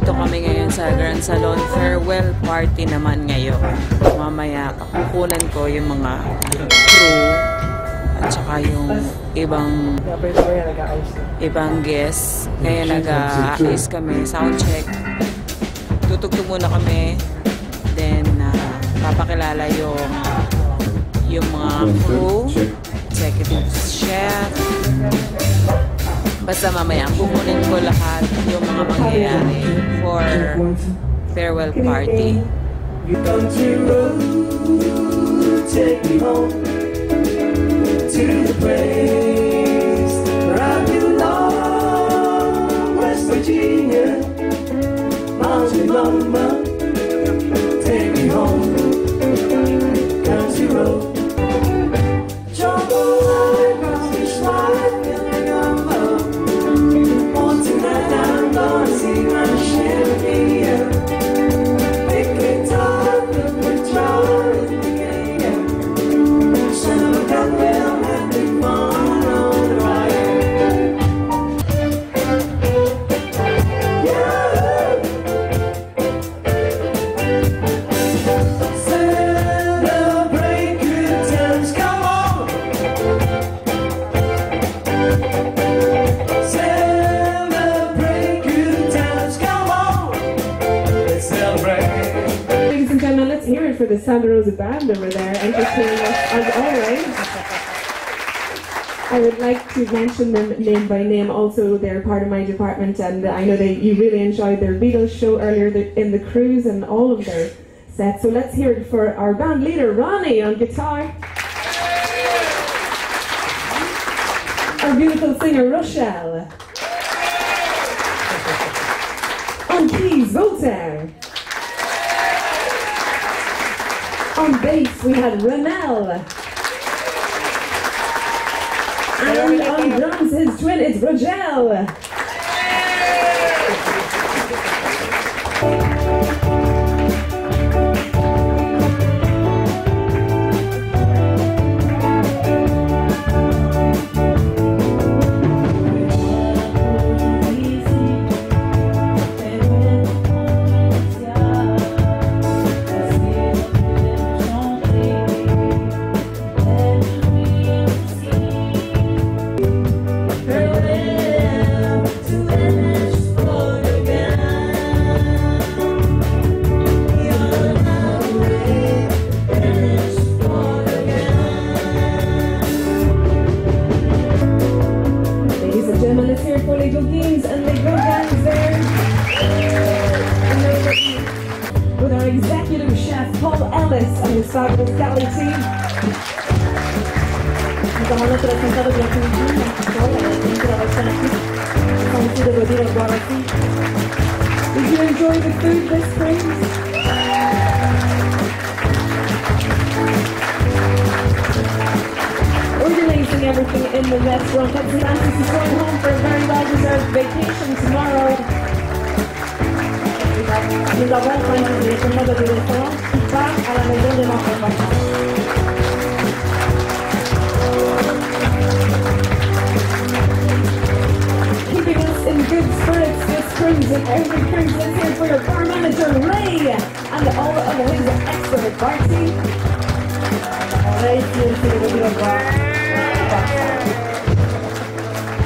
Nandito kami ngayon sa Grand Salon. Farewell party naman ngayon. Mamaya kukunan ko yung mga crew at saka yung ibang guests. Kaya nag-a-ice kami. Sound check. Tutugtog muna kami. Then papakilala yung mga crew. Executive chef. Basta mamaya, kukunin ko lahat yung mga mangyayari for farewell party. Country road, take me home to the place where I belong, West Virginia, Mountain Mama, take me home, country road. For the Santa Rosa Band over there, entertaining us as always. I would like to mention them name by name. Also, they're part of my department, and I know that you really enjoyed their Beatles show earlier in the cruise and all of their sets. So let's hear it for our band leader, Ronnie, on guitar. Our beautiful singer, Rochelle. On keys, Voltaire. On bass, we had Ranel. And on drums, his twin, it's Rogel. Executive Chef Paul Ellis and his fabulous galley team. Abbiamo rappresentato gli attività che sono la persona qui. Quanto devo dire buona qui. Did you enjoy the food this spring? Organizing everything in the restaurant. Atlantis is going home for a very well-deserved vacation tomorrow. Nous avons organisé les commandes de restaurants qui partent à la maison de l'enfant. Keeping us in good spirits this cruise and every cruise is here for your bar manager Ray and all of his excellent bar team. Ray's here to give you a bar.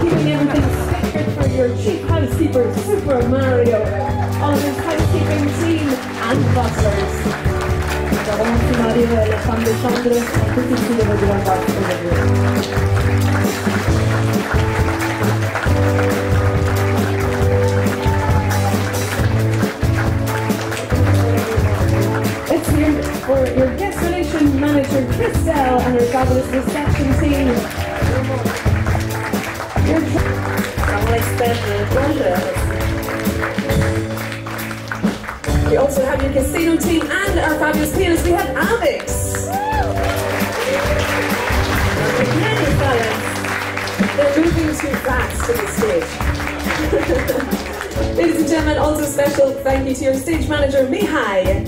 Keeping everything sacred for your chief housekeeper Super Mario. All his housekeeping team and butlers. It's here for your guest relation manager, Christelle, and her fabulous reception team. We also have your casino team and our fabulous pianist. We have Avix. They're moving too fast to the stage. Ladies and gentlemen, also special thank you to your stage manager, Mihai.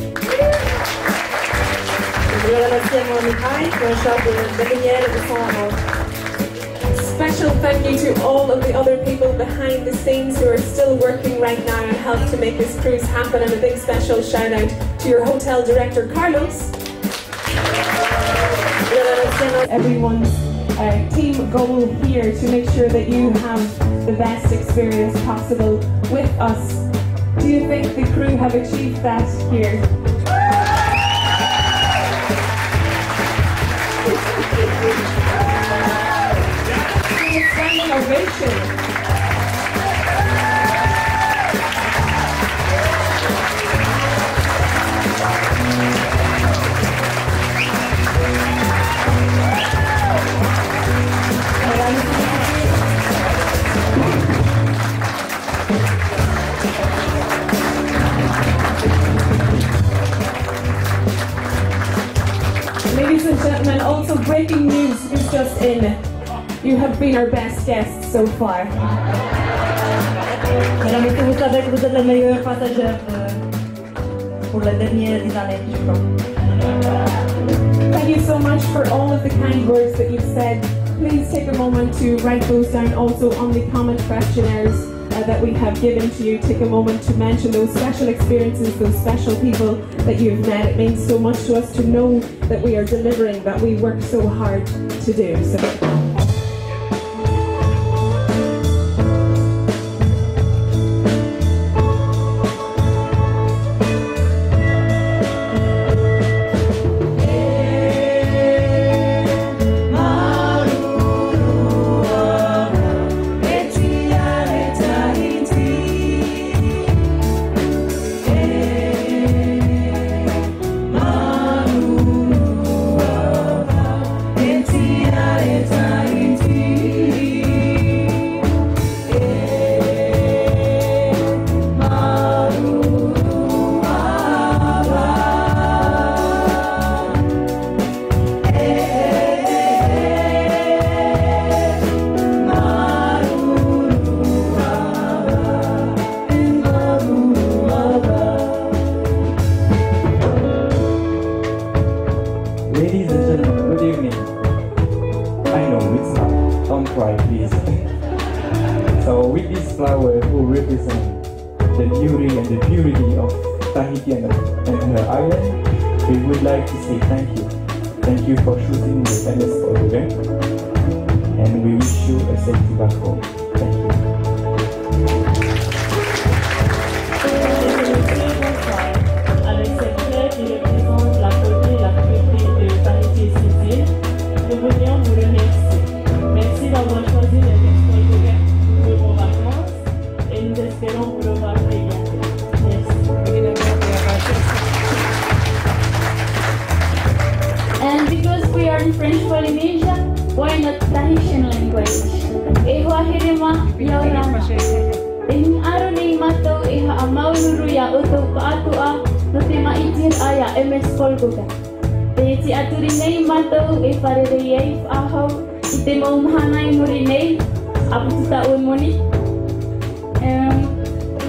Special special thank you to all of the other people behind the scenes who are still working right now and helped to make this cruise happen. And a big special shout out to your hotel director, Carlos. Everyone's team goal here to make sure that you have the best experience possible with us. Do you think the crew have achieved that here? Standing ovation. Ladies and gentlemen, also breaking news is just in. You have been our best guests so far. Madame, est-ce que vous savez que vous êtes la meilleure passagère pour la dernière des années, je crois. Thank you so much for all of the kind words that you've said. Please take a moment to write those down also on the comment questionnaires that we have given to you. Take a moment to mention those special experiences, those special people that you've met. It means so much to us to know that we are delivering, that we work so hard to do. So.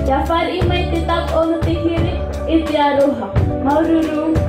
Jafar imai tetap oleh tihiri itiaruha maururu